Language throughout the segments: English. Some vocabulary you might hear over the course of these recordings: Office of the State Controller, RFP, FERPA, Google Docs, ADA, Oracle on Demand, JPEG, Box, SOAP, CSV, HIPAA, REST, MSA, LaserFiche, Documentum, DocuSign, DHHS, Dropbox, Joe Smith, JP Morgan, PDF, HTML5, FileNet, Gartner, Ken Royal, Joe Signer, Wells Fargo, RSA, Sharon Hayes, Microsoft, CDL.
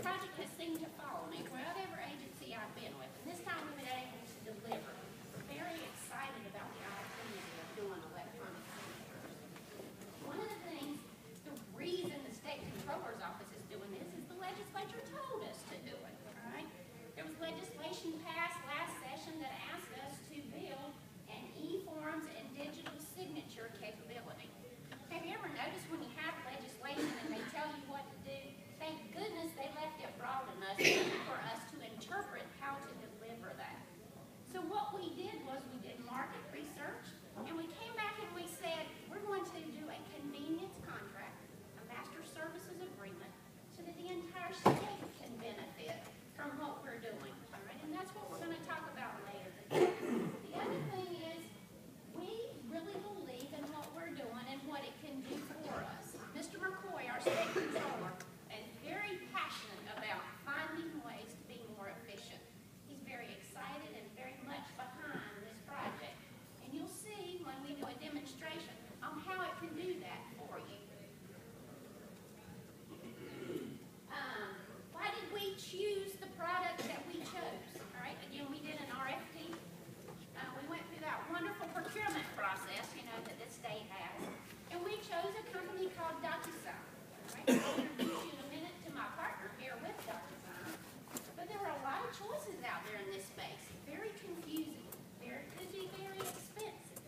The project has seemed to follow me wherever agency I've been with, and this time we've been able to deliver. We're very excited about the opportunity of doing electronic signatures. One of the things, the reason the state controller's office is doing this is the legislature told us to do it, all right? There was legislation passed last session that asked us to build an e-forms and digital signature capability. Have you ever noticed when you have legislation and they tell you what to do, thank goodness they left it broad enough for us to interpret how to deliver that. So what we did was we did market research, and we came back and we said, we're going to do a convenience contract, a master services agreement, so that the entire state can benefit from what we're doing. All right? And that's what we're going to talk about later. The other thing is, we really believe in what we're doing and what it can do for us. Mr. McCoy, our state controller, is very passionate about finding ways to be more efficient. He's very excited and very much behind this project. And you'll see when we do a demonstration on how it can do that for you. Why did we choose the product that we chose? All right, again, we did an RFP. We went through that wonderful procurement process, you know, that the state has. And we chose a company called DocuSign. Right? I'll introduce you in a minute to my partner here with DocuSign. But there were a lot of choices out there in this space. Very confusing, very busy, very expensive.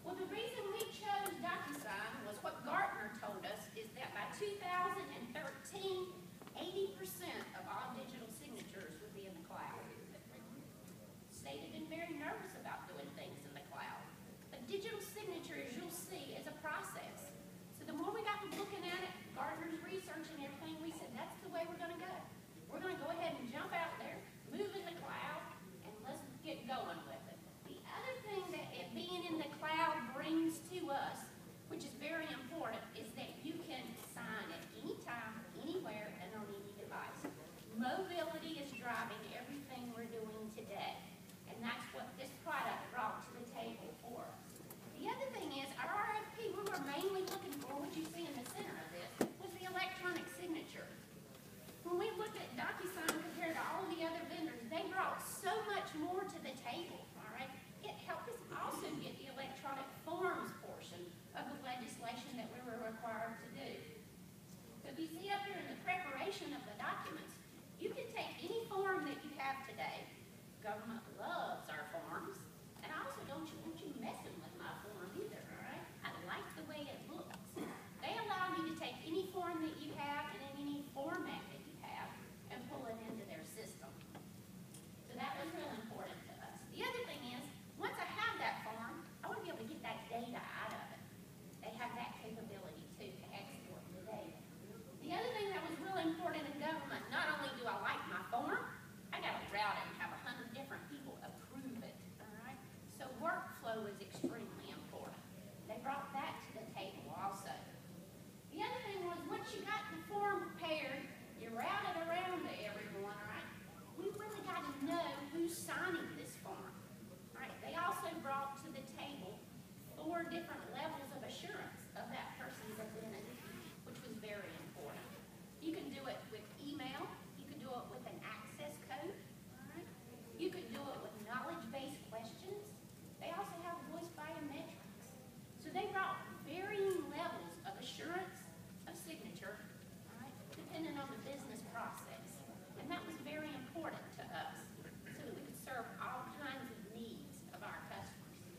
Well, the reason we chose DocuSign was what Gartner told us is that by 2013, 80% of all digital signatures would be in the cloud. The state had been very nervous about doing things in the cloud. But digital signature, as you'll see, is a process. So the more we got looking at it, Gartner's research and everything, we said that's the way we're going to go. We're going to go ahead and jump out there, move in the cloud, and let's get going with it. The other thing that it being in the cloud brings to us, which is very important, is that you can sign at any time, anywhere, and on any device. Mobility is driving everything we're doing today, and that's what this product brought to the table for us. The other thing is, our RFP, we were mainly looking for, what you see in the center of this, was the electronic signature. When we looked at DocuSign compared to all the other vendors, they brought so much more to the table, all right? It helped us also get the electronic forms portion of the legislation that we were required to do. So if you see up here in the preparation of the documents, you can take any form that you have today. Government loves our forms, and I also don't want you messing with my form either, all right? I like the way it looks. They allow you to take any form that you have and in any format that you have and pull it into their system. So that was real important to us. The other thing is, once I have that form, I want to be able to get that data out of it. They have that capability too, to export the data. The other thing that was real important in government, not only do I like my form, I got to route it and have 100 different people approve it, all right? So workflow is extremely important. They brought that to the table also. The other thing was, once you got the form prepared, you route it around to everyone, all right? We really got to know who's signing this form, all right? They also brought to the table 4 different levels of assurance of that person's identity, which was very important. You can do it with email. You can do it with an access code. All right? You can do it with knowledge-based questions. They also have voice biometrics. So they brought varying levels of assurance of signature, all right, depending on the business process. And that was very important to us so that we could serve all kinds of needs of our customers.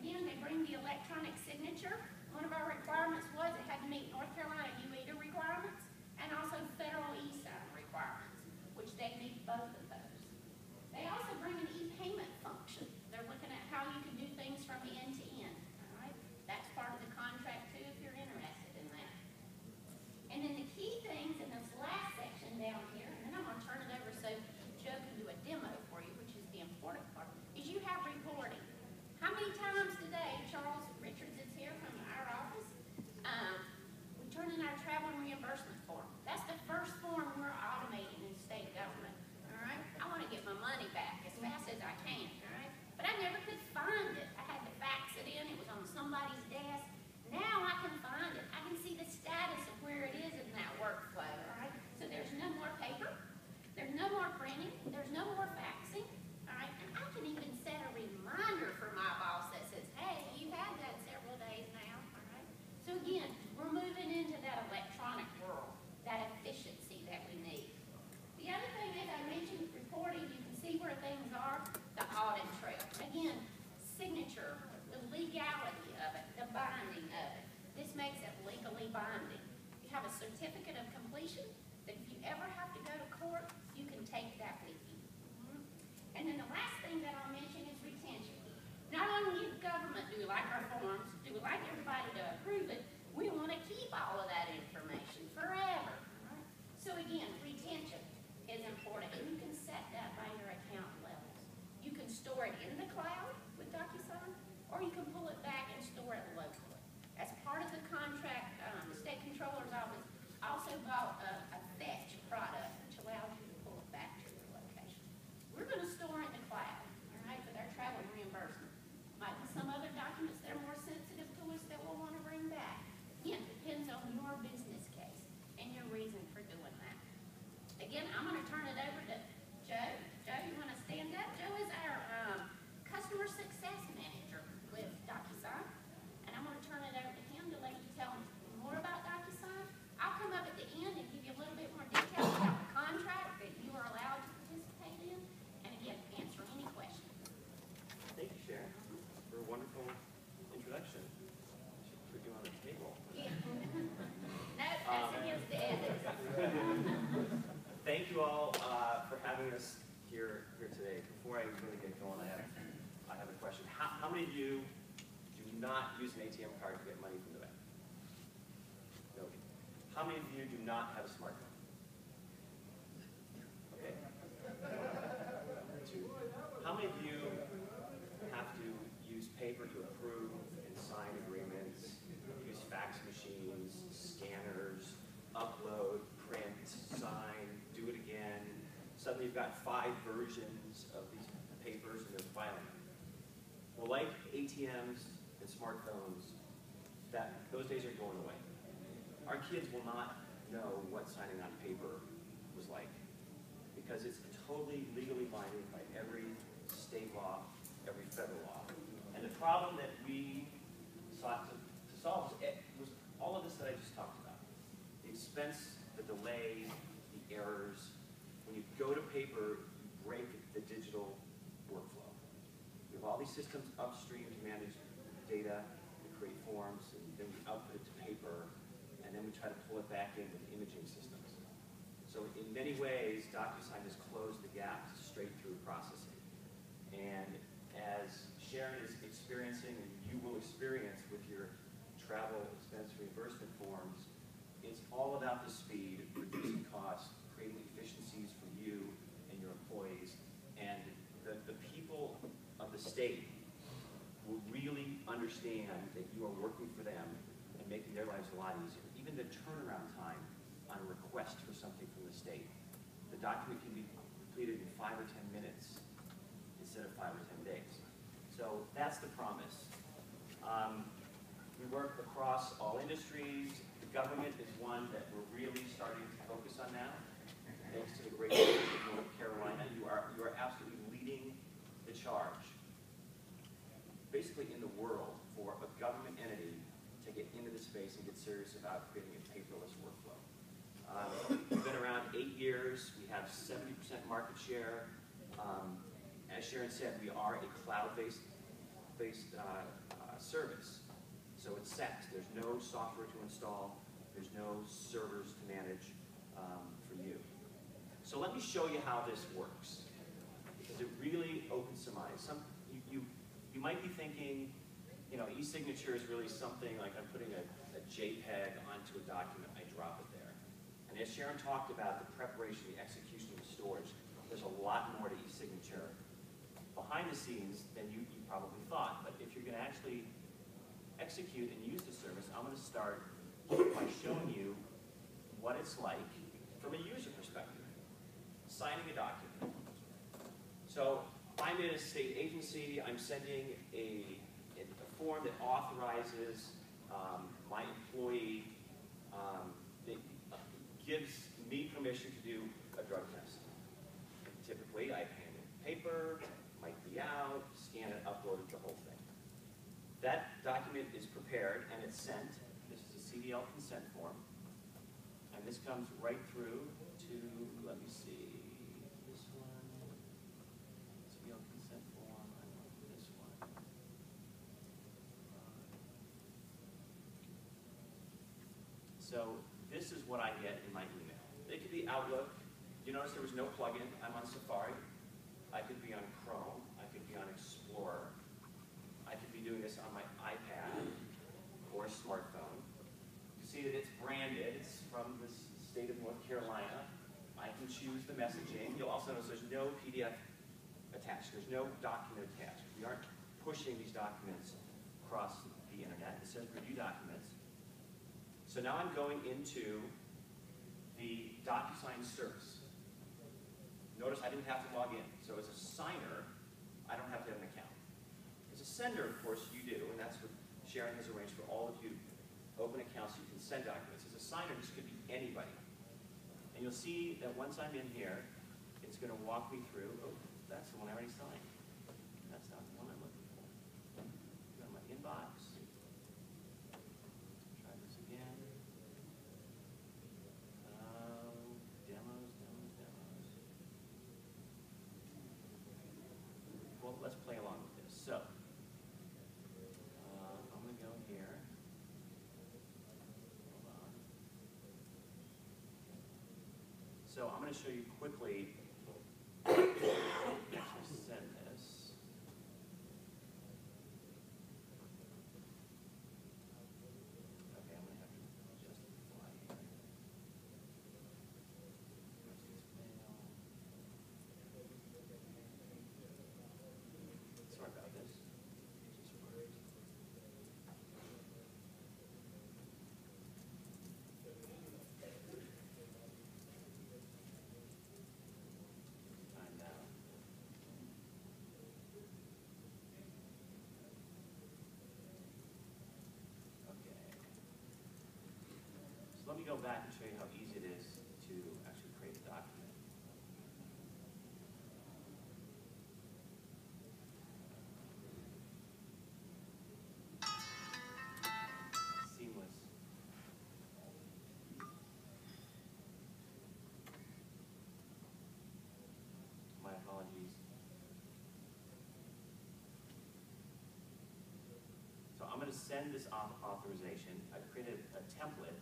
Again, they bring the electronic signature. One of our requirements was it had to meet North Carolina UEDA requirements and also federal e-sign requirements, which they meet both of those. They also bring an e-payment function. They're looking at how you can do things from end to end. All right? That's part of the contract too if you're interested in that. And then the key things in this last section down here, and then I'm going to turn it over so Joe can do a demo for you, which is the important part, is you have reporting. How many times today, Charles Richards is here from our office, we turn in signature, the legality of it, the binding of it. This makes it legally binding. You have a certificate of completion that if you ever have to go to court, you can take that with you. And then the last thing that I'll mention is retention. Not only does government do like our forms, do like everybody to approve it, we want to keep all of that information forever. So again, retention is important, and you can set that by your account levels. You can store it in the cloud with DocuSign, or you can pull it back and store it locally. As part of the contract, the State Controller's Office also bought a fetch product, which allows you to pull it back to your location. We're going to store it in the cloud, all right, with our travel reimbursement. Might be some other documents that are more sensitive to us that we'll want to bring back. Again, it depends on your business case and your reason for doing that. Again, I'm going to turn it over to Joe. Joe, you want to stand up? Joe is our customer success manager with DocuSign, and I'm going to turn it over to him to let you tell him more about DocuSign. I'll come up at the end and give you a little bit more detail about the contract that you are allowed to participate in, and again, answer any questions. Thank you, Sharon, for a wonderful introduction. I should put you on the table. Yeah. No, that's against the ethics. Thank you all for having us here today. Before I really get going, I have a question. How many of you do not use an ATM card to get money from the bank? Nobody. How many of you do not have a smartphone? Okay. Two. How many of you have to use paper to approve and sign agreements, use fax machines, scanners, upload, print, sign, do it again? Suddenly you've got 5 versions of these papers and they're filing. Well, like ATMs and smartphones, those days are going away. Our kids will not know what signing on paper was like, because it's totally legally binding by every state law, every federal law. And the problem that we sought to solve was all of this that I just talked about. The expense, the delay, the errors. When you go to paper, you break the digital workflow. We have all these systems upstream to manage data, we create forms, and then we output it to paper, and then we try to pull it back in with imaging systems. So in many ways, DocuSign has closed the gap to straight-through processing. And as Sharon is experiencing, and you will experience with your travel expense reimbursement forms, it's all about the speed, reducing costs, creating efficiencies for you and your employees, and the people of the state will really understand that you are working for them and making their lives a lot easier. Even the turnaround time on a request for something from the state. The document can be completed in 5 or 10 minutes instead of 5 or 10 days. So that's the promise. We work across all industries. The government is one that we're really starting to focus on now. Thanks to the great state of North Carolina, you are absolutely leading the charge, basically in the world, for a government entity to get into the space and get serious about creating a paperless workflow. We've been around 8 years. We have 70% market share. As Sharon said, we are a cloud-based service, so it's SaaS. There's no software to install. There's no servers to manage for you. So let me show you how this works, because it really opens some eyes. You might be thinking, you know, e-signature is really something like I'm putting a JPEG onto a document, I drop it there. And as Sharon talked about, the preparation, the execution, the storage, there's a lot more to e-signature behind the scenes than you probably thought. But if you're going to actually execute and use the service, I'm going to start by showing you what it's like from a user perspective. Signing a document. So I'm in a state agency. I'm sending a form that authorizes my employee, that gives me permission to do a drug test. Typically, I hand it paper, might be out, scan it, upload it, the whole thing. That document is prepared and it's sent. This is a CDL consent form. And this comes right through to, let me see, this one, CDL consent form, I want this one, So this is what I get in my email. It could be Outlook. You notice there was no plugin. I'm on Safari. I could be on Chrome. I could be on Explorer. I could be doing this on my iPad or smartphone. You see that it's branded. It's from the state of North Carolina. I can choose the messaging. You'll also notice there's no PDF attached. There's no document attached. We aren't pushing these documents across the internet. It says review documents. So now I'm going into the DocuSign service. Notice I didn't have to log in. So as a signer, I don't have to have an account. As a sender, of course, you do, and that's what Sharon has arranged for all of you. Open accounts so you can send documents. As a signer, this could be anybody. And you'll see that once I'm in here, it's going to walk me through. Oh, that's the one I already signed. That's not the one I'm looking for. Go to my inbox. Try this again. Demos. Well, let's play along with this. So, I'm going to go here. Hold on. So I'm going to show you quickly. Send this. Okay, I'm going to have to just apply here. Sorry about this. It just worked. Let me go back and show you how easy it is to actually create a document. Seamless. My apologies. So I'm going to send this authorization. I've created a template.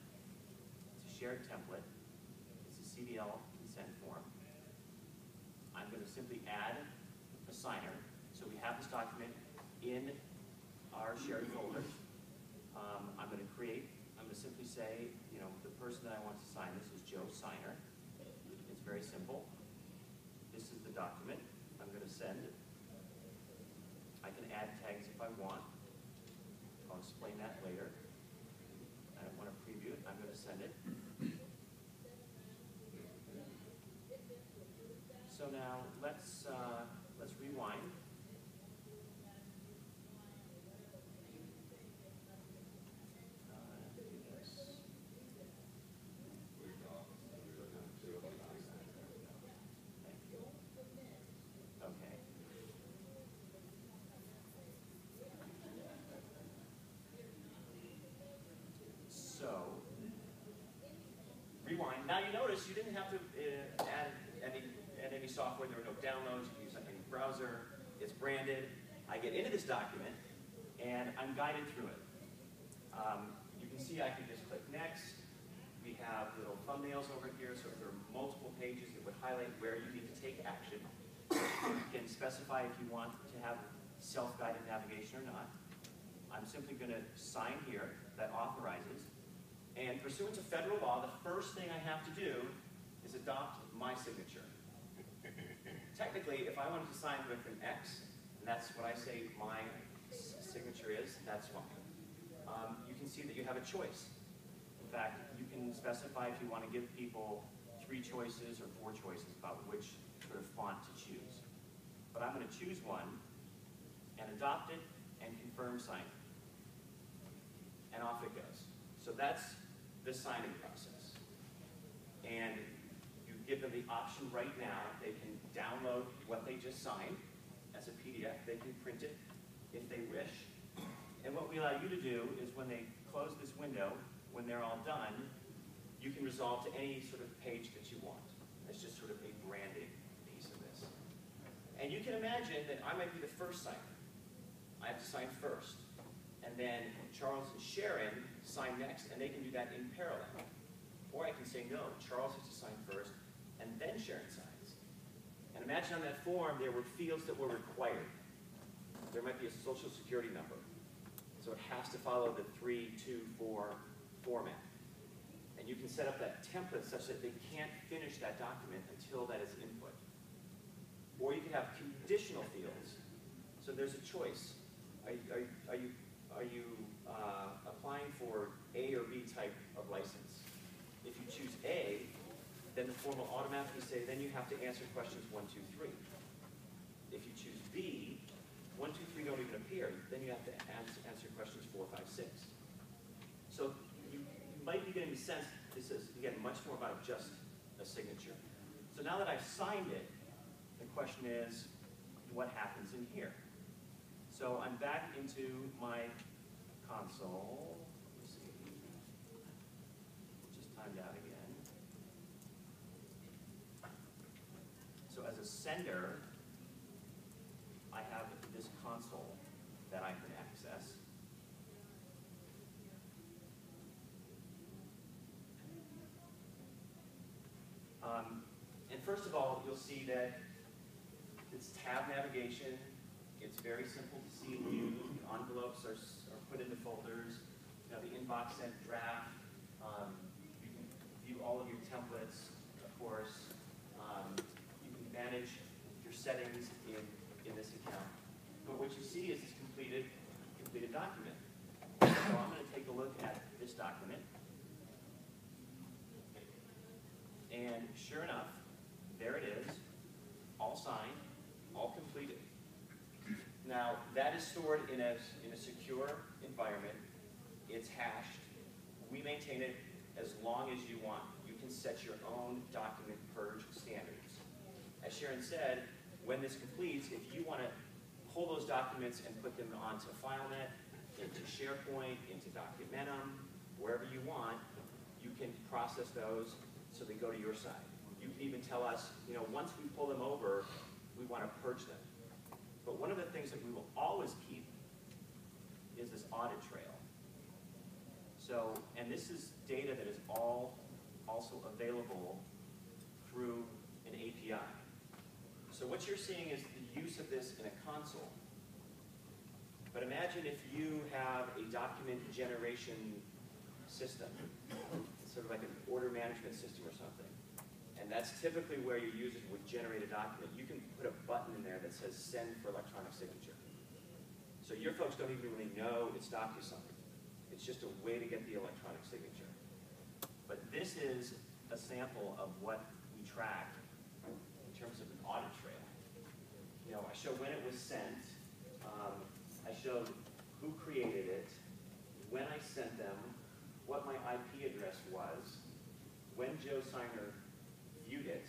Shared template. It's a CDL consent form. I'm going to simply add a signer. So we have this document in our shared folder. I'm going to simply say, you know, the person that I want to sign this is Joe Signer. It's very simple. This is the document I'm going to send. I can add tags if I want. I'll explain that later. I don't want to preview it. I'm going to send it. So now let's rewind. So, rewind. Now you notice you didn't have to add any software. There were no downloads. You can use any browser. It's branded. I get into this document, and I'm guided through it. You can see I can just click next. We have little thumbnails over here, so if there are multiple pages, it would highlight where you need to take action. You can specify if you want to have self-guided navigation or not. I'm simply going to sign here that authorizes. And pursuant to federal law, the first thing I have to do is adopt my signature. Technically, if I wanted to sign with an X, and that's what I say my signature is, that's fine. You can see that you have a choice. In fact, you can specify if you want to give people 3 choices or 4 choices about which sort of font to choose. But I'm going to choose one and adopt it and confirm signing. And off it goes. So that's the signing process. And you give them the option right now. They can download what they just signed as a PDF. They can print it if they wish. And what we allow you to do is when they close this window, when they're all done, you can resolve to any sort of page that you want. That's just sort of a branding piece of this. And you can imagine that I might be the first signer. I have to sign first. And and then Charles and Sharon sign next, and they can do that in parallel. Or I can say, no, Charles has to sign first, and then Sharon signs. And imagine on that form, there were fields that were required. There might be a social security number. So it has to follow the 3-2-4 format. And you can set up that template such that they can't finish that document until that is input. Or you can have conditional fields. So there's a choice. Are you applying for A or B type of license? If you choose A, then the form will automatically say, then you have to answer questions 1, 2, 3. If you choose B, 1, 2, 3 don't even appear. Then you have to answer questions 4, 5, 6. So you might be getting the sense this is, again, much more about just a signature. So now that I've signed it, the question is, what happens in here? So I'm back into my console. Let's see. Just timed out again. So as a sender, I have this console that I can access. And first of all, you'll see that it's tab navigation. It's very simple to see and view. The envelopes are put into folders. You know, the inbox sent draft. You can view all of your templates, of course. You can manage your settings in this account. But what you see is this completed document. So I'm going to take a look at this document. And sure enough, there it is, all signed, all completed. Now, that is stored in a secure environment. It's hashed. We maintain it as long as you want. You can set your own document purge standards. As Sharon said, when this completes, if you want to pull those documents and put them onto FileNet, into SharePoint, into Documentum, wherever you want, you can process those so they go to your side. You can even tell us, you know, once we pull them over, we want to purge them. But one of the things that we will always keep is this audit trail. So, and this is data that is all also available through an API. So what you're seeing is the use of this in a console. But imagine if you have a document generation system, sort of like an order management system or something. And that's typically where your users would generate a document. You can put a button in there that says send for electronic signature. So your folks don't even really know it's DocuSign. It's just a way to get the electronic signature. But this is a sample of what we track in terms of an audit trail. You know, I show when it was sent. I showed who created it, when I sent them, what my IP address was, when Joe Signer viewed it,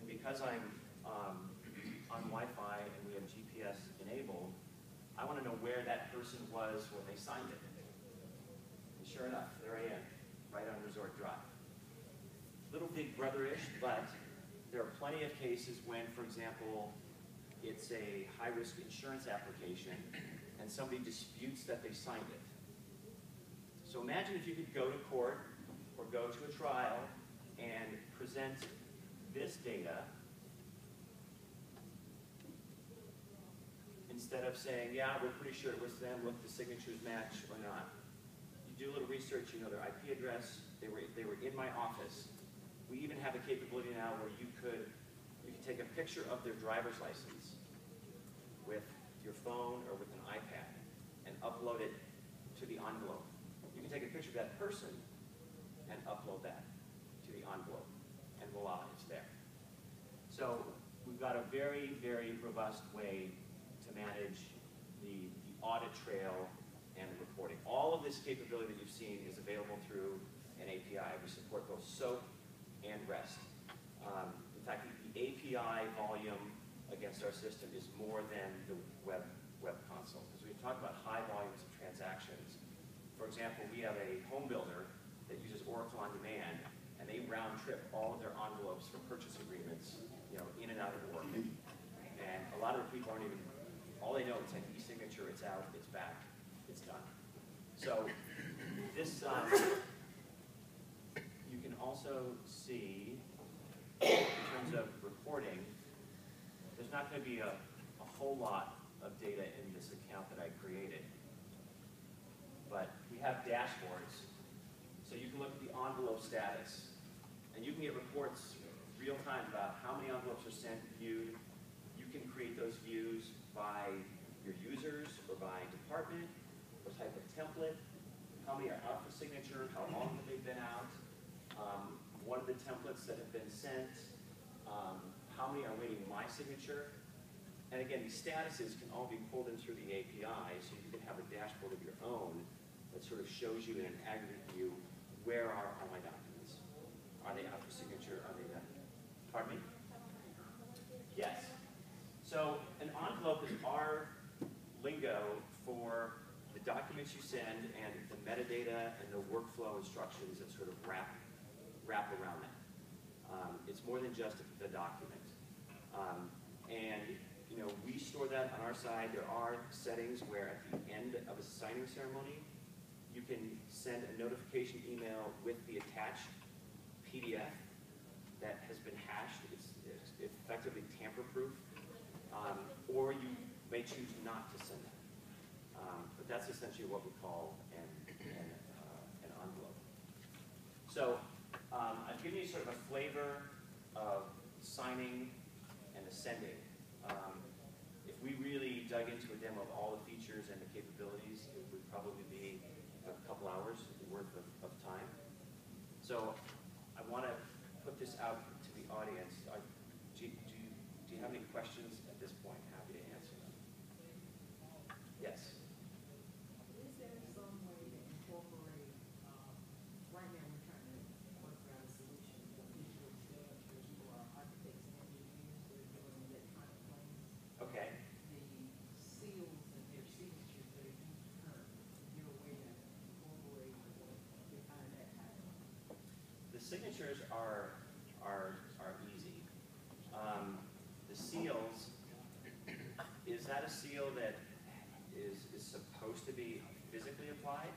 and because I'm on Wi-Fi and we have GPS enabled, I want to know where that person was when they signed it. And sure enough, there I am, right on Resort Drive. Little Big Brother-ish, but there are plenty of cases when, for example, it's a high-risk insurance application and somebody disputes that they signed it. So imagine if you could go to court or go to a trial and present this data instead of saying, yeah, we're pretty sure it was them, look, the signatures match or not. You do a little research, you know their IP address, they were in my office. We even have a capability now where you can take a picture of their driver's license with your phone or with an iPad and upload it to the envelope. You can take a picture of that person and upload that to the envelope, and voila, it's there. So we've got a very, very robust way to manage the audit trail and the reporting. All of this capability that you've seen is available through an API. We support both SOAP and REST. In fact, the API volume against our system is more than the web console, because we've talked about high volumes of transactions. For example, we have a home builder that uses Oracle on Demand, and they round trip all of their envelopes for purchase agreements, you know, in and out of work. And a lot of the people aren't even, all they know is an e-signature, it's out, it's back, it's done. So this you can also see in terms of reporting, there's not going to be a whole lot of data in this account that I created. But we have dashboards. So you can look at the envelope status. And you can get reports real time about how many envelopes are sent, viewed. You can create those views by your users or by department, what type of template, how many are out for signature, how long have they been out, what are the templates that have been sent, how many are waiting my signature. And again, these statuses can all be pulled in through the API, so you can have a dashboard of your own that sort of shows you in an aggregate view where are all my documents. Are they out for signature? Are they not? Pardon me? Yes. So an envelope is our lingo for the documents you send and the metadata and the workflow instructions that sort of wrap around that. It's more than just the document. And you know, we store that on our side. There are settings where at the end of a signing ceremony, you can send a notification email with the attached PDF that has been hashed. It's effectively tamper-proof. Or you may choose not to send that. But that's essentially what we call an envelope. So I've given you sort of a flavor of signing and sending. If we really dug into a demo of all the features and the capabilities, it would probably be a couple hours worth of time. So I want to put this out to the audience. Do you have any questions at this point? Happy to answer them. Yes? Is there some way to incorporate, right now we're trying to work around a solution for people who are architects and engineers who are doing that kind of thing? Okay. The seals and their signatures that are used current, is there a way to incorporate or define that kind of thing? The signatures are easy. The seals, is that a seal that is supposed to be physically applied?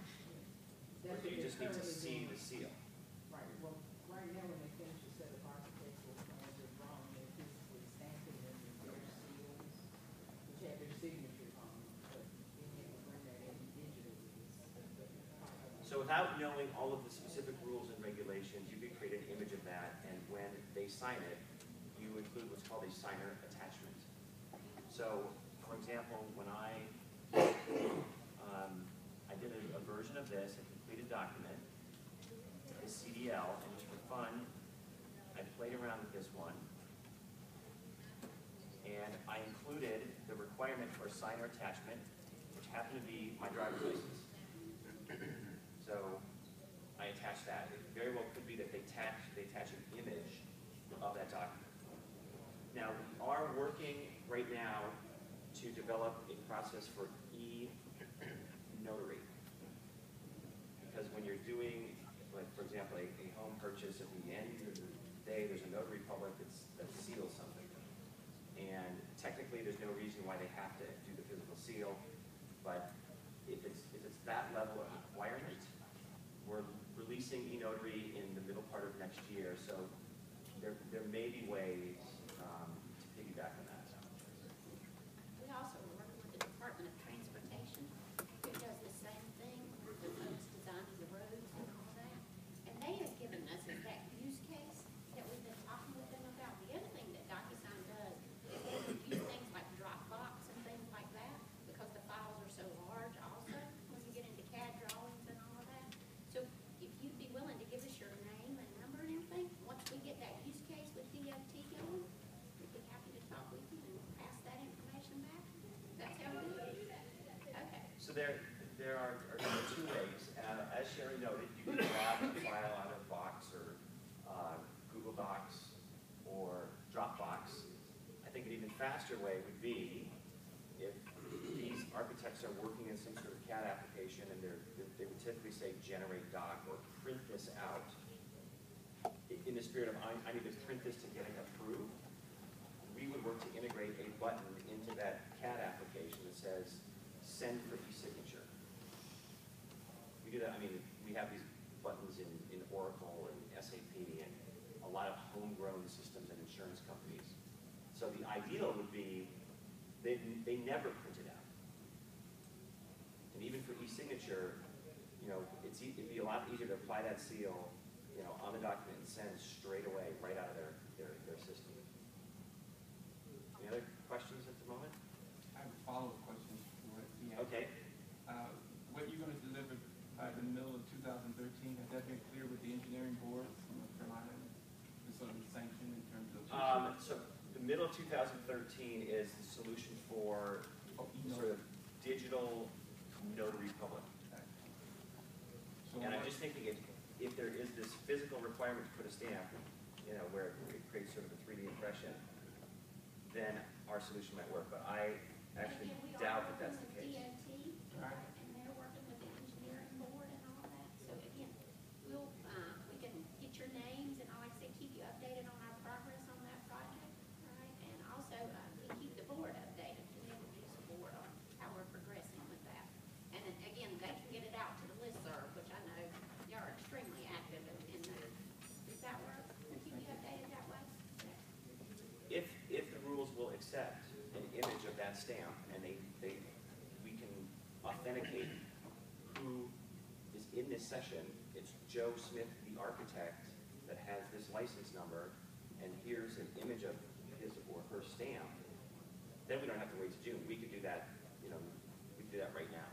Or do you just need to see the seal? Right. Well, right now when they finish a set of architectural plans, they're wrong. They're physically stamping them with their seals, which have their signatures on them. But you can't bring that in digitally. So without knowing all of the specific rules and regulations, you could create an image of that, and when they sign it, you include what's called a signer attachment. So, for example, when I did a version of this, I completed a document, a CDL, and just for fun, I played around with this one, and I included the requirement for a signer attachment, which happened to be my driver's license. So, I attached that. It very well could be that they attach an image of that document. Now, we are working right now to develop a process for e-notary. Because when you're doing, like for example, a home purchase, at the end of the day, there's a notary public that seals something. And technically, there's no reason why they have to do the physical seal. But if it's that level of requirement, we're releasing e-notary in the middle part of next year. So there may be ways to piggyback on that. We also are working with the Department of Transportation, who does the same thing with the roads, designing the roads and all that. And they have given us a exact use case that we've been talking with them about. The other thing that DocuSign does is they review things like Dropbox and things like that, because the files are so large also when you get into CAD drawings and all of that. So if you'd be willing to give us your name and number and everything, once we get that use case with DFT going, so there are two ways. As Sherry noted, you can grab a file out of Box or Google Docs or Dropbox. I think an even faster way would be if these architects are working in some sort of CAD application and they would typically say generate doc or print this out. In the spirit of I need to print this to get it approved, we would work to integrate a button into that CAD application that says send for e-signature. I mean, we have these buttons in Oracle and SAP and a lot of homegrown systems and insurance companies. So the ideal would be they never print it out. And even for e-signature, you know, it'd be a lot easier to apply that seal, you know, on the document and send straight away right out of their system. Any other questions at the moment? I have a follow-up question for the end. Okay. What you're going to deliver by the middle of 2013, has that been clear with the engineering board from North Carolina and sort of sanctioned in terms of... So the middle of 2013 is the solution for sort of digital notary public. So and I'm just thinking if there is this physical requirement to put a stamp, you know, where it creates sort of a 3D impression, then our solution might work. But I actually doubt that that's the case. DOT, right. And they're working with the engineering board and all that. So again, we can get your names and all that, so keep you updated on our progress on that project, right? And also we keep the board updated. We introduce the board on how we're progressing with that. And then, again, they can get it out to the listserv, which I know you are extremely active in those. Does that work? Can you update it that way? If the rules will accept an image of that stamp, and we can authenticate who is in this session. It's Joe Smith, the architect, that has this license number, and here's an image of his or her stamp. Then we don't have to wait till June. We can do that, you know, we can do that right now.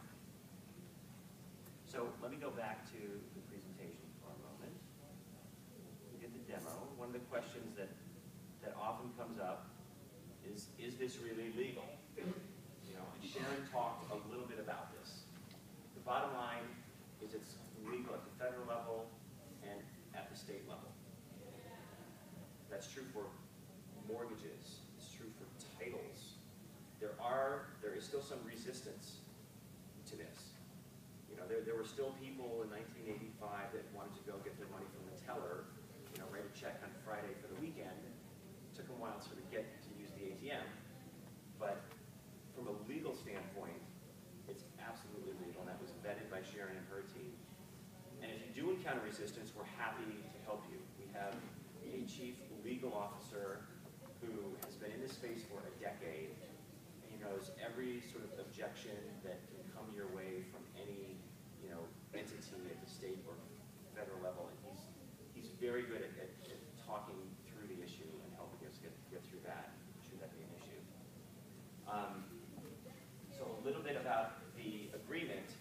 So let me go back to the presentation for a moment. We did the demo. One of the questions that often comes up is this really legal? You know, and Sharon talked a little bit about this. The bottom line is it's legal at the federal level and at the state level. That's true for mortgages, it's true for titles. There is still some resistance to this. You know, there were still people in 1985 that wanted to go get their money from the teller, you know, write a check on Friday for the weekend. Took them a while to get to use the ATM, but from a legal standpoint, it's absolutely legal, and that was vetted by Sharon and her team. And if you do encounter resistance, we're happy to help you. We have a chief legal officer who has been in this space for a decade. He knows every sort of objection that can come your way from any, you know, entity at the state or federal level, and he's very good at talking through the issue and helping us get through that, should that be an issue. So a little bit about the agreement.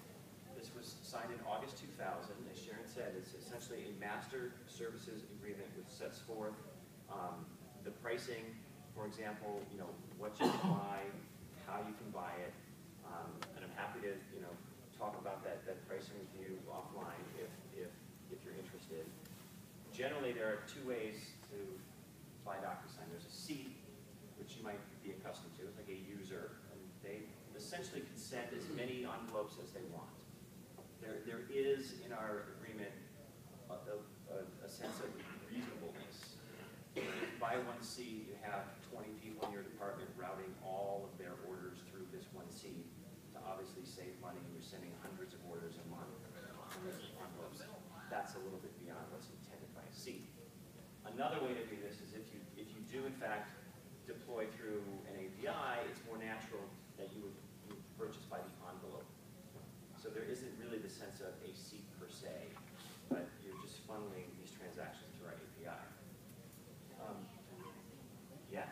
This was signed in August 2000. As Sharon said, it's essentially a master services agreement which sets forth the pricing, for example, you know, what you can buy, how you can buy it, and I'm happy to, you know, talk about that pricing with you offline if you're interested. Generally, there are two ways to buy DocuSign. There's a seat, which you might be accustomed to, like a user, and they essentially can send as many envelopes as they want. There is, in our agreement, a sense of reasonableness. If you buy one seat, you have 20 people in your department routing all of their orders through this one seat to obviously save money. You're sending hundreds of orders a month. That's a little bit beyond what's intended by a seat. Another way to do this is if you do in fact deploy through an API, it's more natural that you would purchase by the envelope. So there isn't really the sense of a seat per se, but you're just funneling these transactions through our API. Yeah?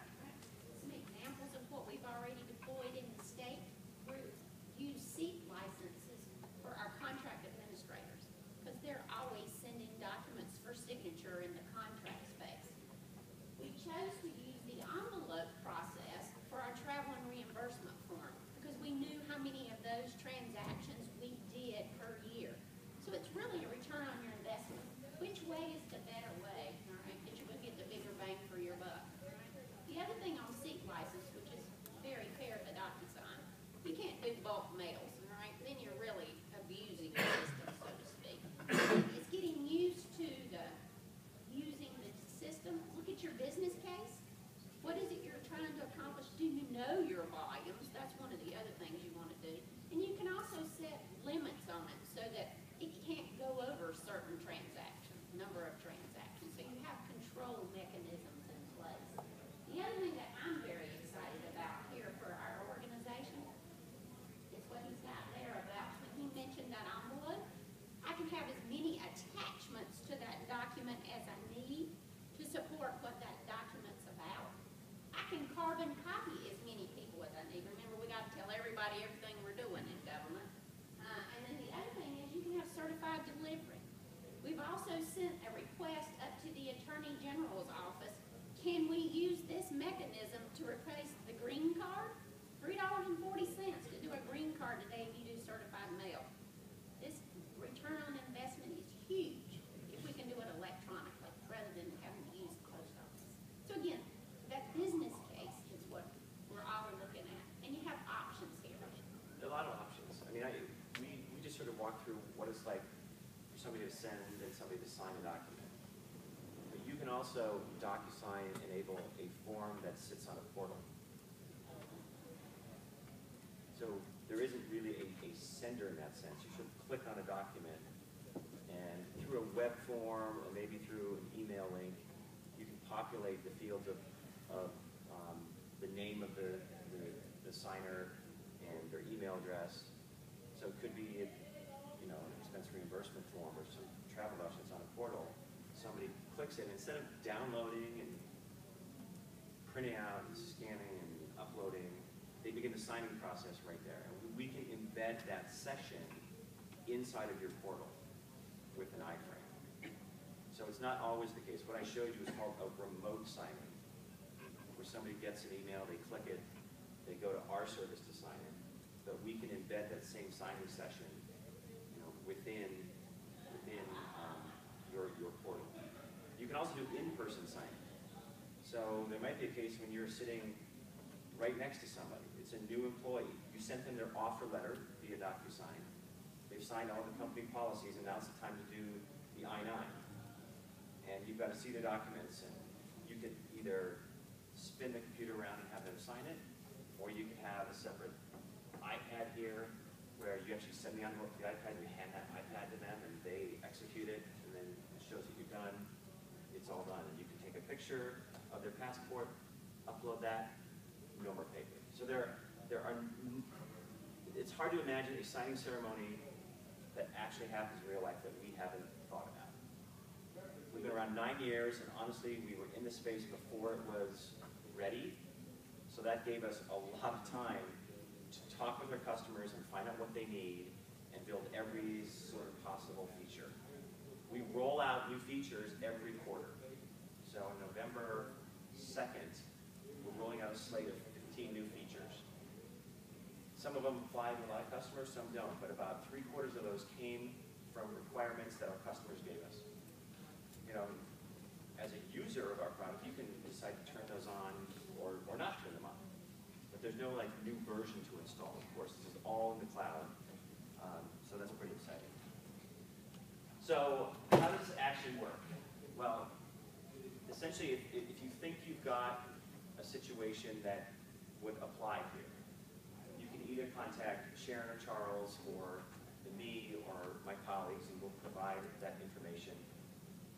Some examples of what we've already deployed in the state group use seat licenses for our contract administrators, because they're always sending documents for signature in the contract space. We chose to use the envelope process for our travel and reimbursement form because we knew how many of those transactions we did per year. So it's really a return on your investment. Which way walk through what it's like for somebody to send and somebody to sign a document. But you can also DocuSign enable a form that sits on a portal. So there isn't really a sender in that sense. You should click on a document, and through a web form or maybe through an email link, you can populate the fields of the name of the signer and their email address. So it could be, you know, an expense reimbursement form or some travel options on a portal. Somebody clicks it, instead of downloading and printing out and scanning and uploading, they begin the signing process right there. And we can embed that session inside of your portal with an iframe. So it's not always the case. What I showed you is called a remote signing, where somebody gets an email, they click it, they go to our service to sign it. But we can embed that same signing session, you know, within your portal. You can also do in-person signing. So there might be a case when you're sitting right next to somebody. It's a new employee. You sent them their offer letter via DocuSign. They've signed all the company policies, and now it's the time to do the I-9. And you've got to see the documents, and you could either spin the computer around and have them sign it, or you could have a separate iPad here where you actually send the envelope to the iPad, you hand that iPad to them, and they execute it, and then it shows that you're done. It's all done. And you can take a picture of their passport, upload that, no more paper. So there are, it's hard to imagine a signing ceremony that actually happens in real life that we haven't thought about. We've been around 9 years, and honestly, we were in the space before it was ready. So that gave us a lot of time to talk with our customers and find out what they need and build every sort of possible feature. We roll out new features every quarter. So on November 2nd, we're rolling out a slate of 15 new features. Some of them apply to a lot of customers, some don't, but about 3/4 of those came from requirements that our customers gave us. You know, as a user of our product, you can decide to turn those on or not turn them on. But there's no like new version to install, of course. This is all in the cloud, so that's pretty exciting. So how does this actually work? Well, essentially, if you think you've got a situation that would apply here, you can either contact Sharon or Charles or me or my colleagues, and we'll provide that information.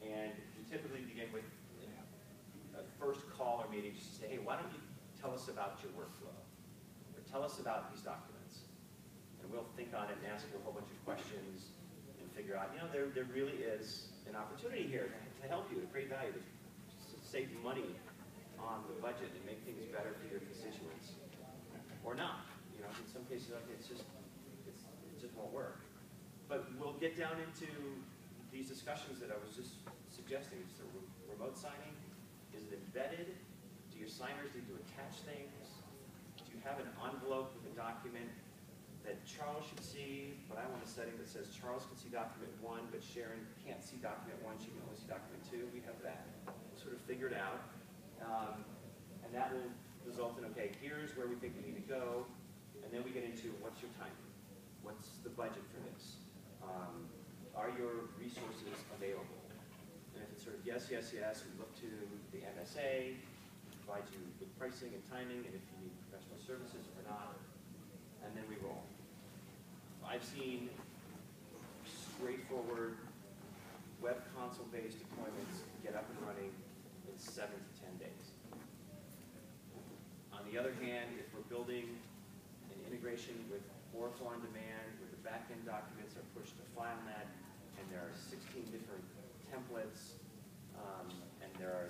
And you typically begin with a first call or meeting just to say, hey, why don't you tell us about your workflow? Or tell us about these documents. And we'll think on it and ask you a whole bunch of questions and figure out, you know, there really is an opportunity here to help you, to create value, to save money on the budget and make things better for your constituents. Or not. You know, in some cases, okay, it just won't work. But we'll get down into these discussions that I was just suggesting. Is there remote signing? Is it embedded? Do your signers need to attach things? Do you have an envelope with a document that Charles should see, but I want a setting that says Charles can see document 1, but Sharon can't see document 1, she can only see document 2? We have that sort of figured out. And that will result in, okay, here's where we think we need to go, and then we get into what's your time? What's the budget for this? Are your resources available? And if it's sort of yes, yes, yes, we look to the MSA, provide you with pricing and timing, and if you need professional services or not, and then we roll. I've seen straightforward web console-based deployments get up and running 7 to 10 days. On the other hand, if we're building an integration with Oracle on Demand, where the back-end documents are pushed to FileNet, and there are 16 different templates, and there are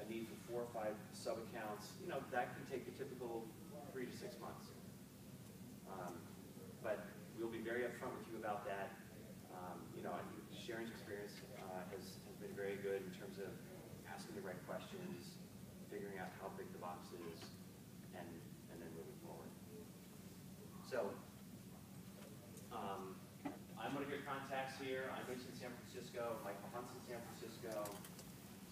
a need for 4 or 5 sub-accounts, you know, that can take a typical 3 to 6 months. But we'll be very upfront with you about that. You know, I think Sharon's experience has been very good in terms of asking the right questions, figuring out how big the box is, and then moving forward. So, I'm one of your contacts here. I'm based in San Francisco. Michael Hunt's in San Francisco.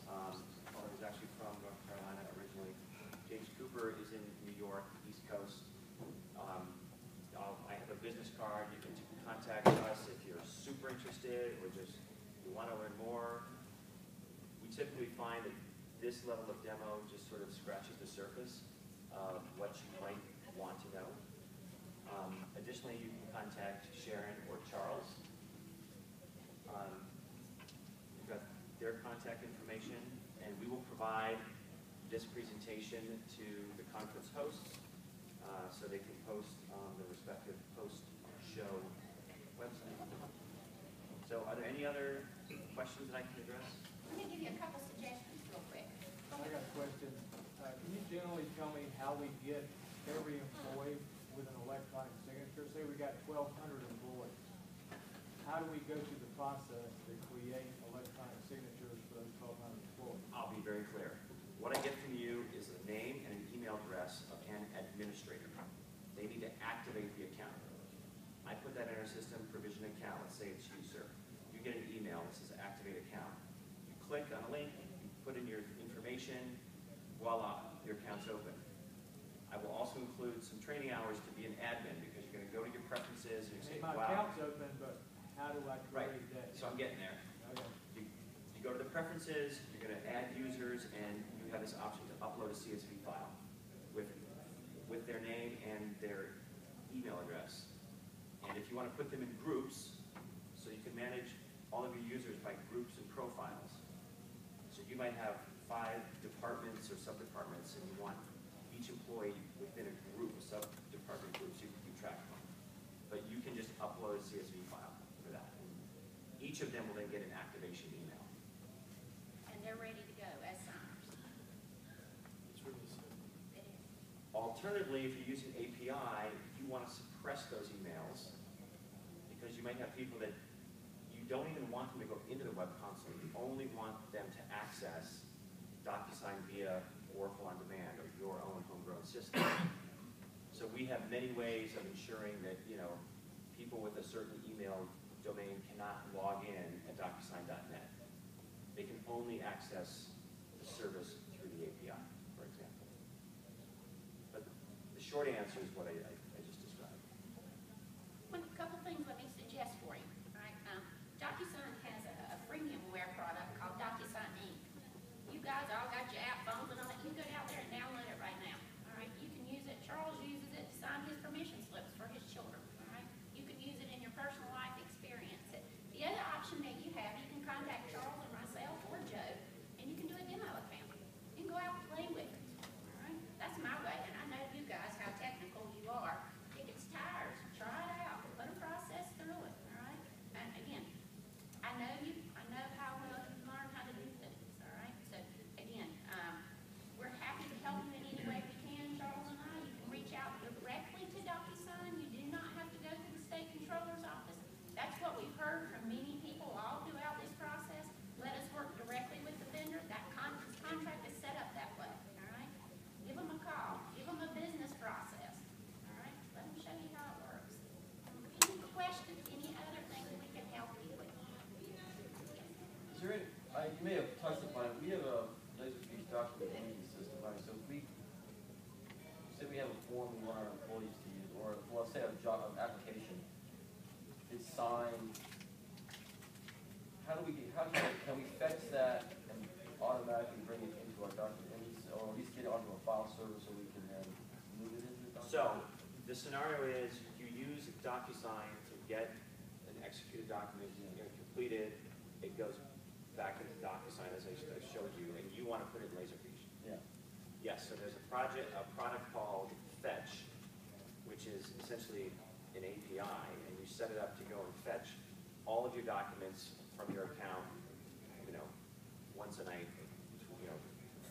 Although he's actually from North Carolina originally. James Cooper is in New York, East Coast. I have a business card. You can contact us if you super interested or just you want to learn more, we typically find that this level of demo just sort of scratches the surface of what you might want to know. Additionally, you can contact Sharon or Charles. You've got their contact information, and we will provide this presentation to the conference hosts so they can post on the respective post-show website. So are there any other questions that I can address? I'm going to give you a couple suggestions real quick. I got a question. Can you generally tell me how we get every employee with an electronic signature? Say we got 1,200 employees. How do we go through the process to create electronic signatures for those 1,200 employees? I'll be very clear. What I get from you is a name and an email address of an administrator. They need to activate the account. I put that in our system, provision account. Let's say it's you, sir. You get an email that says activate account. You click on a link, you put in your information, voila, your account's open. I will also include some training hours to be an admin because you're going to go to your preferences and you say, wow. My account's open, but how do I create that? So I'm getting there. Okay. You go to the preferences, you're going to add users, and you have this option to upload a CSV file with their name and their email address. And if you want to put them in groups, so you can manage all of your users by groups and profiles. So you might have 5 departments or sub-departments, and you want each employee within a group, a sub-department group, so you can keep track of them. But you can just upload a CSV file for that. And each of them will then get an activation email. And they're ready to go as signers. It's really simple. Alternatively, if you're using API, you want to suppress those emails because you might have people that you don't even want them to go into the web console. You only want them to access DocuSign via Oracle on Demand or your own homegrown system. So we have many ways of ensuring that people with a certain email domain cannot log in at DocuSign.net. They can only access the service through the API, for example. But the short answer is what I just described. A couple things let me suggest for you. Right? DocuSign has a freemiumware product called DocuSign Inc. You guys all got your app phones and all that. You go out there and download it right now. All right, you can use it. Charles uses it to sign his permission slips for his children. All right, you can use it in your personal life experience. The other option that you have, you can contact Charles or myself or Joe, and you can do a demo account. You can go out and play with it. All right, that's my way, and I know you guys how technical you are. If it's tires, try it out. Let them process through it. All right, and again, I know you. I know how well you learn how to do things. All right, so again, we're happy to help you in any way we can, Charles and I. You can reach out directly to DocuSign. You do not have to go to the state controller's office. That's what we've heard from many people all throughout this process. Let us work directly with the vendor. That contract is set up that way, all right? Give them a call. Give them a business process, all right? Let them show you how it works. Any questions, any other thing that we can help you with? Is there any, you may have touched upon it. We have a LaserFiche document management system, right? So if we say we have a form we want our employees to use, or well, let's say a job application, it's signed. How do we get? How can we fetch that and automatically bring it into our document, or at least get it onto a file server so we can then move it into the document? So the scenario is you use DocuSign to get an executed document, you get completed. It goes back into DocuSign as I showed you, and you want to put it in LaserFiche. Yeah. Yes. So there's a product called Fetch, which is essentially an API, and you set it up to go and fetch all of your documents from your account, once a night,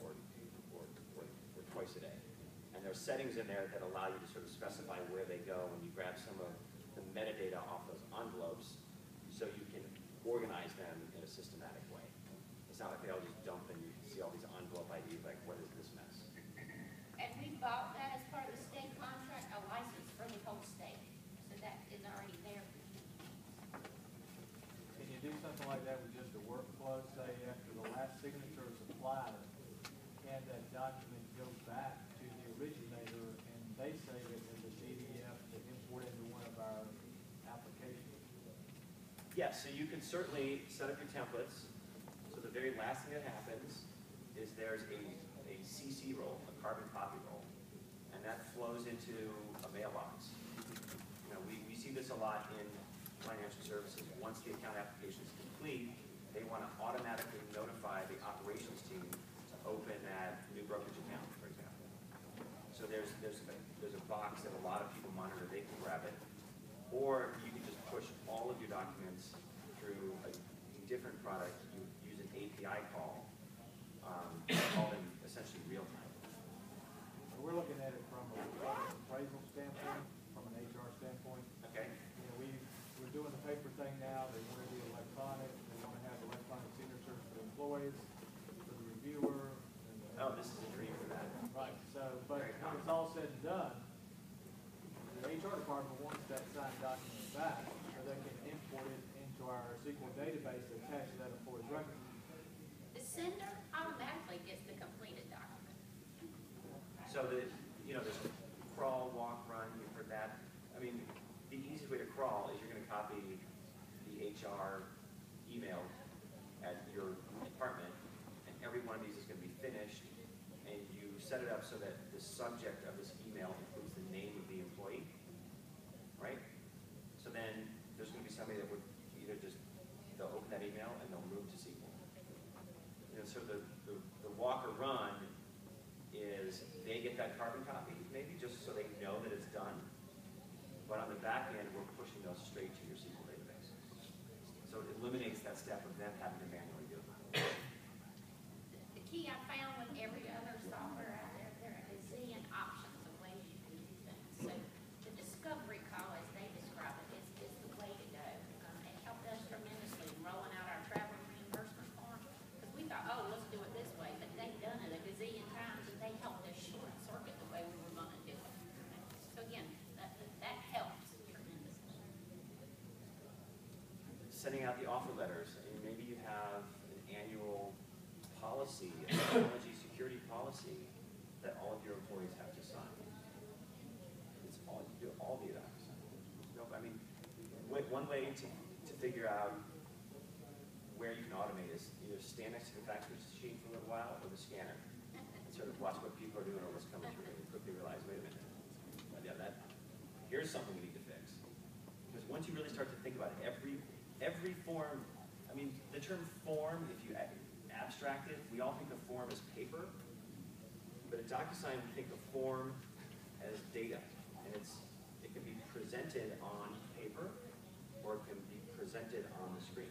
or twice a day. And there are settings in there that allow you to sort of specify where they go, and you grab some of the metadata off those envelopes, so you can organize them in a systematic way. It's not like they all just dump and you can see all these envelope IDs, like what is this mess? And we bought that as part of the state contract, a license for the whole state. That is already there. Can you do something like that with just a workflow? Say after the last signature is applied, can that document go back to the originator and they save it as a PDF to import into one of our applications? yes, so you can certainly set up your templates. So the very last thing that happens is there's a CC role, a carbon copy role, and that flows into a mailbox. You know, we see this a lot in financial services. Once the account application is complete, they want to automatically notify the operations team to open that new brokerage account, for example. So there's a box that a lot of people monitor. They can grab it. Or you can just push all of your documents through a different product. You use an API call, called in essentially real time. So we're looking at it from an appraisal standpoint, from an HR standpoint. Okay. You know, we're doing the paper thing now. They want to be electronic. They want to have electronic signatures for the employees, for the reviewer. And the oh, this is a dream for that. Right. So, but when it's all said and done, the HR department wants that signed document back so they can import it into our SQL database and attach that employee's record. The sender automatically gets the completed document. So that, you know, there's crawl, walk, run, you've heard that. I mean, the easiest way to crawl is you're going to copy the HR email at your department, and every one of these is going to be finished, and you set it up so that the subject of this email includes the name of the employee, right? So then there's going to be somebody that would either just, they'll open that email and they'll move to SQL. You know, so the walk or run is they get that carbon copy, maybe just so they know that it's done, but on the back end, we're pushing those straight to your SQL database. So it eliminates that step of them having to manually do it. The key I found with every other software out there, there are a zillion options of ways you can do things. So the discovery call, as they describe it, is the way to go. It helped us tremendously in rolling out our travel reimbursement form, because we thought, oh, let's do it this way, but they've done it a gazillion times, and they helped us short circuit the way we were going to do it. So again, that helps tremendously. Sending out the offer letters, I mean, maybe you have an annual policy, a technology security policy that all of your employees have to sign. It's all you do, all the docs. I mean, one way to figure out where you can automate is either stand next to the fax machine for a little while or the scanner, and sort of watch what people are doing or what's coming through, and quickly realize, wait a minute, yeah, that. Here's something we need to fix. Because once you really start to think about it, every form, I mean, the term form, if you abstract it, we all think of form as paper, but at DocuSign, we think of form as data. And it can be presented on paper, or it can be presented on the screen.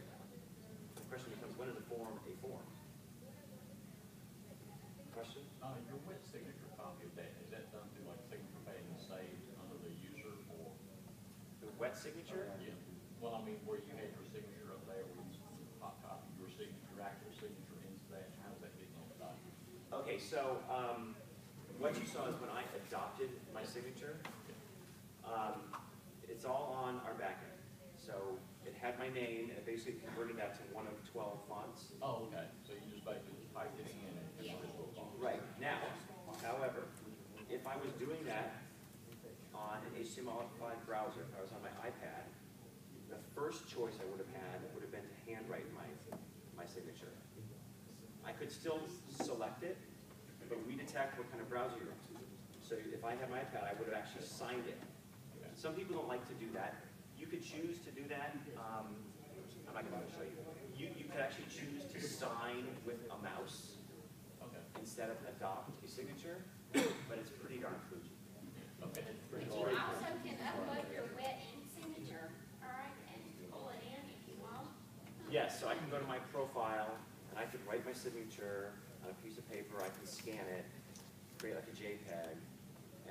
The question becomes, when is a form a form? Question? Your wet signature copy of that, is that done through like signature page and saved? Wet signature? Yeah. Well, I mean, where you had your signature up there, where you pop copy your signature, your actual signature into that, how does that get on the document? Okay, so what you saw is when I adopted my signature, it's all on our back end. So it had my name, and it basically converted that to one of 12 fonts. Oh, okay. So you just basically typed it in and it's a little font. Right. Now, however, if I was doing that on an HTML5 browser, if I was on my iPad, the first choice I would have had would have been to handwrite my signature. I could still select it, but we detect what kind of browser you're on. So if I had my iPad, I would have actually signed it. Some people don't like to do that. You could choose to do that. I'm not going to show you. You could actually choose to sign with a mouse instead of adopt a signature, but it's pretty darn kludgy. Okay. But you also can upload your wet ink signature, all right, and pull it in if you want. Yes, so I can go to my profile, and I can write my signature on a piece of paper, I can scan it, create like a JPEG,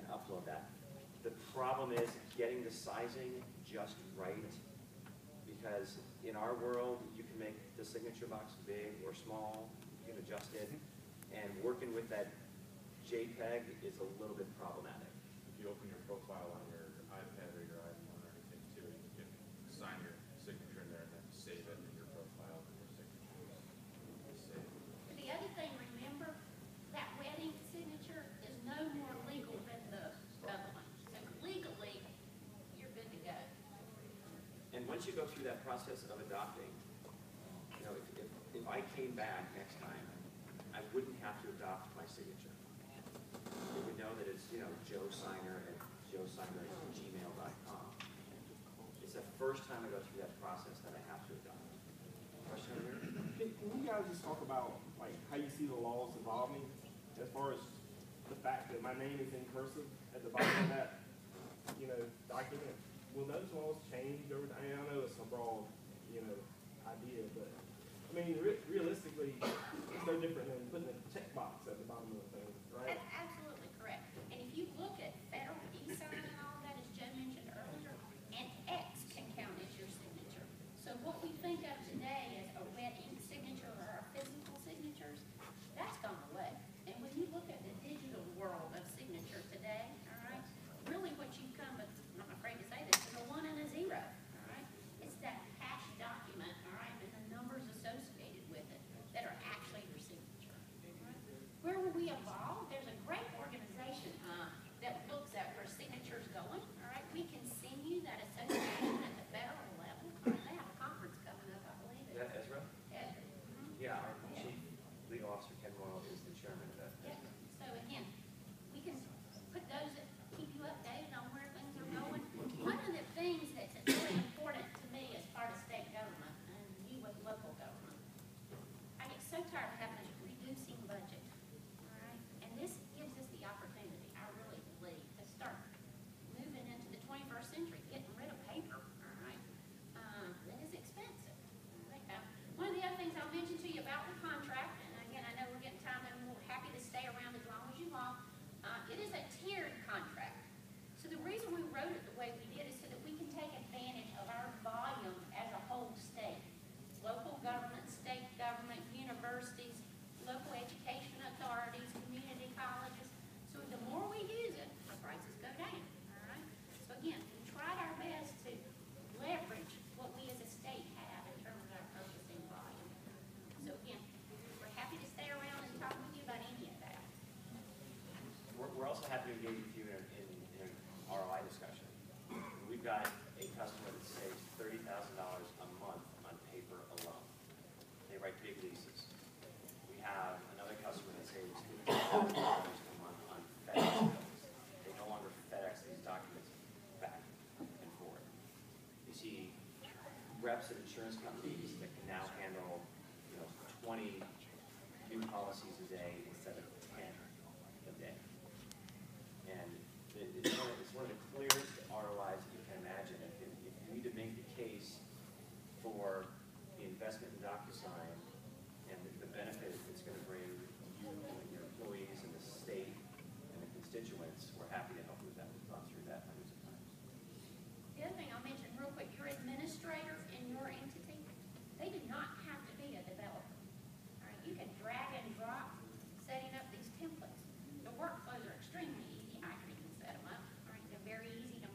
and upload that. The problem is getting the sizing just right, because in our world, you can make the signature box big or small, you can adjust it, and working with that JPEG is a little bit problematic. You open your profile on your iPad or your iPhone or anything too, and you can sign your signature in there and then save it in your profile and your signature is saved. And the other thing, remember, that wet ink signature is no more legal than the other one. So legally, you're good to go. And when once you go through that process of adopting, you know, if I came back next time, I wouldn't have to adopt my signature. It would know that it's, you know, joesigner@gmail.com. It's the first time I go through that process that I have to adopt. Question over here? Can you guys just talk about like how you see the laws evolving as far as the fact that my name is in cursive at the bottom of that, you know, document? Will those laws change over time? I mean, I know it's a broad, you know, idea, but I mean, realistically, it's no different than putting a checkbox at the bottom of the thing, right? That's absolutely correct. And if you look at federal e-sign and all that, as Joe mentioned earlier, an X can count as your signature. So what we think of today as a wet ink signature or our physical signatures, that's gone away. And when you look at the digital world of signature today, all right, really what you've come with, I'm not afraid to say this, is a 1 and a 0. All right, it's that hash document, all right, and the numbers associated with it that are actually your signature. Right? Where will we evolve? There's a great organization that looks at where signatures going. All right, we can send you that association at the federal level. All right, they have a conference coming up, I believe. Is that Ezra? Ezra. Mm-hmm. Yeah, our chief legal officer Ken Royal is the chairman of that. Yeah. So again, we can put those. Keep you updated on where things are going. One of the things that's really important to me as part of state government, and you with local government, I get so tired of having a reducing budget, all right? And this gives us the opportunity, I really believe, to start moving into the 21st century, getting rid of paper, all right? And it's expensive. All right? One of the other things I'll mention to you about the contract, and again, I know we're getting time and we're happy to stay around as long as you want. It is a tiered contract. So the reason we wrote it the way we did is so that we can take advantage of our volume as a whole state. Local government, state government, universities, local education authorities, community colleges. So the more we use it, the prices go down, all right? So again, we tried our best to leverage what we as a state have in terms of our purchasing volume. So again, we're happy to stay around and talk with you about any of that. We're also happy to engage with you in ROI discussion. We've got a customer that saves $30,000 a month on paper alone. They write big leases. We have another customer that saves $50,000 a month on FedEx bills. They no longer FedEx these documents back and forth. You see reps of insurance companies that can now handle, you know, 20 new policies a day instead of 10 a day. And it's one of the clearest ROIs that you can imagine. If you need to make the case for the investment in DocuSign and the benefit it's going to bring you and your employees and the state and the constituents, we're happy to help you with that. We've gone through that hundreds of times. The other thing I'll mention real quick, your administrator in your entity, they do not have to be a developer. All right, you can drag and drop setting up these templates. The workflows are extremely easy. I can set them up. All right, they're very easy to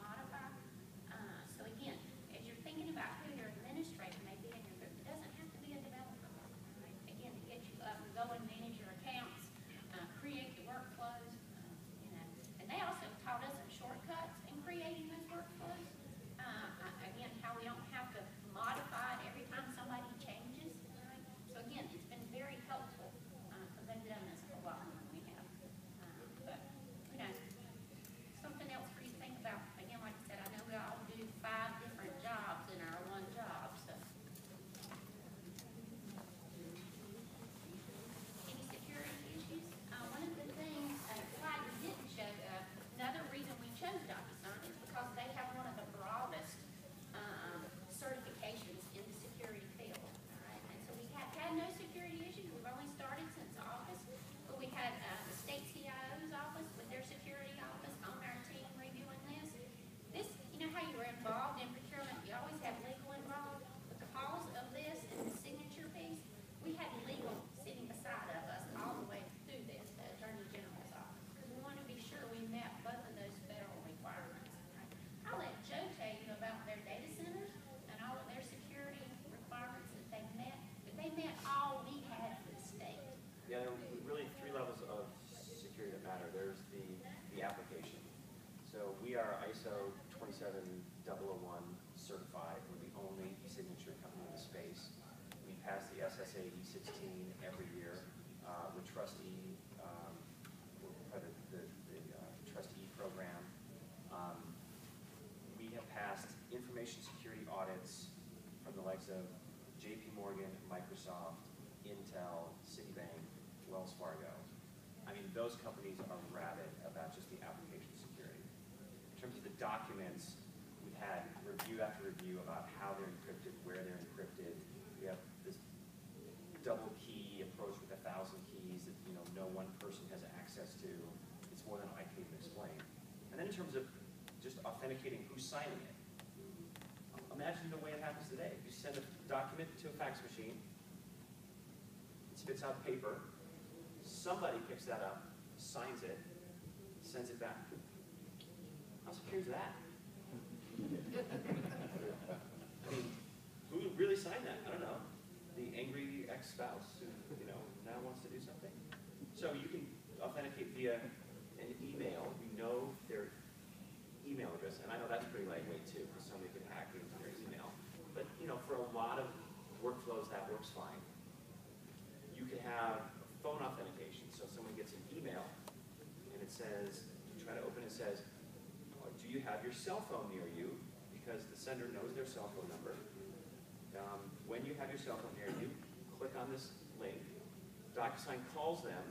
likes of JP Morgan, Microsoft, Intel, Citibank, Wells Fargo. I mean, those companies are rabid about just the application security. In terms of the documents, we had review after review about how they're encrypted, where they're encrypted. We have this double key approach with 1,000 keys that no one person has access to. It's more than I can even explain. And then in terms of just authenticating who's signing it, imagine the way it happens today. You send a document to a fax machine, it spits out paper, somebody picks that up, signs it, sends it back. How secure is that? I mean, who really signed that? I don't know. The angry ex-spouse who now wants to do something. So you can authenticate via an email. You know their email address, and I know that's pretty lightweight too, because somebody could hack into their email. But for a lot of workflows, that works fine. You could have phone authentication. So someone gets an email, and it says, you try to open it, says, do you have your cell phone near you? Because the sender knows their cell phone number. When you have your cell phone near you, click on this link. DocuSign calls them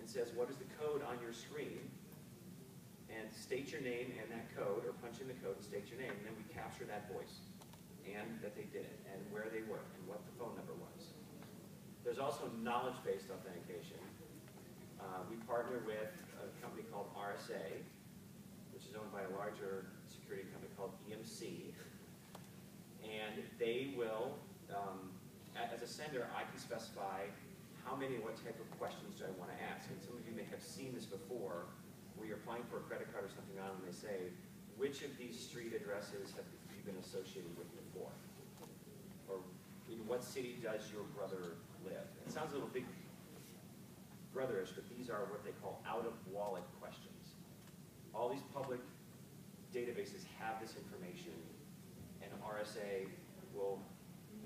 and says, what is the code on your screen? And state your name and that code, or punch in the code and state your name, and then we capture that voice, and that they did it, and where they were, and what the phone number was. There's also knowledge-based authentication. We partner with a company called RSA, which is owned by a larger security company called EMC, and they will, as a sender, I can specify how many, what type of questions do I want to ask, and some of you may have seen this before, where you're applying for a credit card or something on, and they say, which of these street addresses have you been associated with before? Or in what city does your brother live? It sounds a little big brotherish, but these are what they call out-of-wallet questions. All these public databases have this information, and RSA will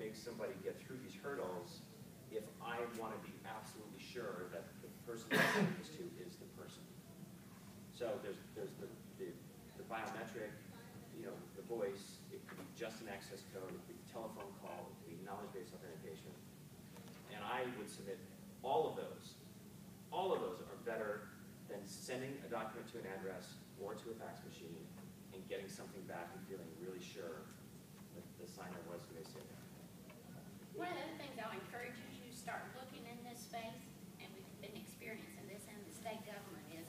make somebody get through these hurdles if I want to be absolutely sure that the person I'm sending this to is the person. So there's the biometric, the voice, it could be just an access code, it could be a telephone call, it could be knowledge-based authentication. And I would submit all of those. All of those are better than sending a document to an address or to a fax machine and getting something back and feeling really sure that the signer was who they said that. One of the things I'll encourage you to start looking in this space, and we've been experiencing this in the state government, is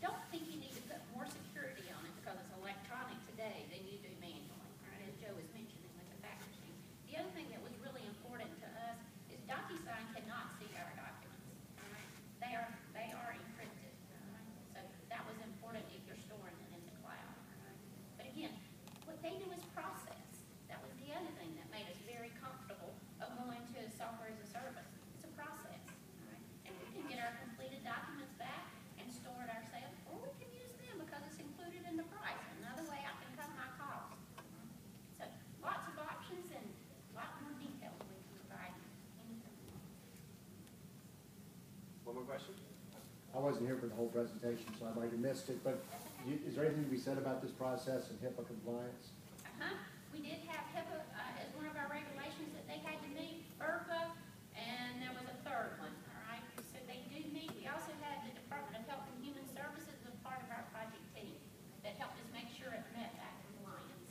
don't think you need to put more security on it because it's electronic today than you do manually, right? As Joe was mentioning with the fax machine. The other thing that was really important to us is DocuSign cannot see our documents, right? They are encrypted, right? So that was important if you're storing it in the cloud, right? But again, what they do is process. That was the other thing that made us very comfortable of going to a software as a service. It's a process, right? And we can get our completed documents back and store it ourselves, or we can use them because it's included in the price. Another way I can cut my costs. So lots of options and a lot more details we can provide. One more question? I wasn't here for the whole presentation, so I might have missed it, but is there anything to be said about this process and HIPAA compliance? We did have HIPAA as one of our regulations that they had to meet, FERPA, and there was a third one. So they do meet. We also had the Department of Health and Human Services as part of our project team that helped us make sure it met that compliance.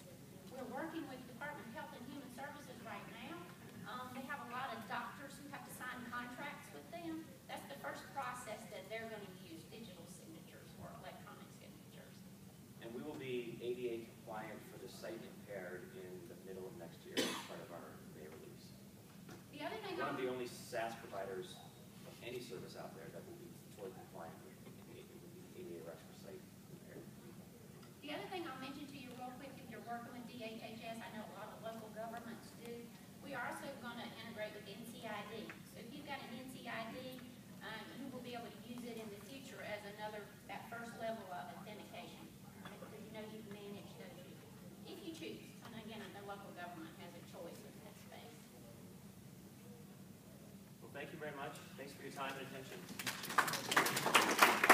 We're working with the Department of Health and Human Services right now. They have a lot of doctors who have to sign contracts with them. That's the first process that they're going to use, digital signatures or electronic signatures. And we will be ADA compliant for the sight impaired in the middle of next year as part of our May release. The other thing, one of the only SaaS providers, any service out there that will be totally compliant with the ADA reps for site impaired. The other thing I'll mention to you real quick, if you're working with DHHS, I know a lot of local governments do, we are also going to integrate with NCID. So if you've got an NCID, you will be able to use it in the future as another, that first level of authentication. Because you can manage those if you choose. And again, the local government has a choice in that space. Well, thank you very much. Thanks for your time and attention.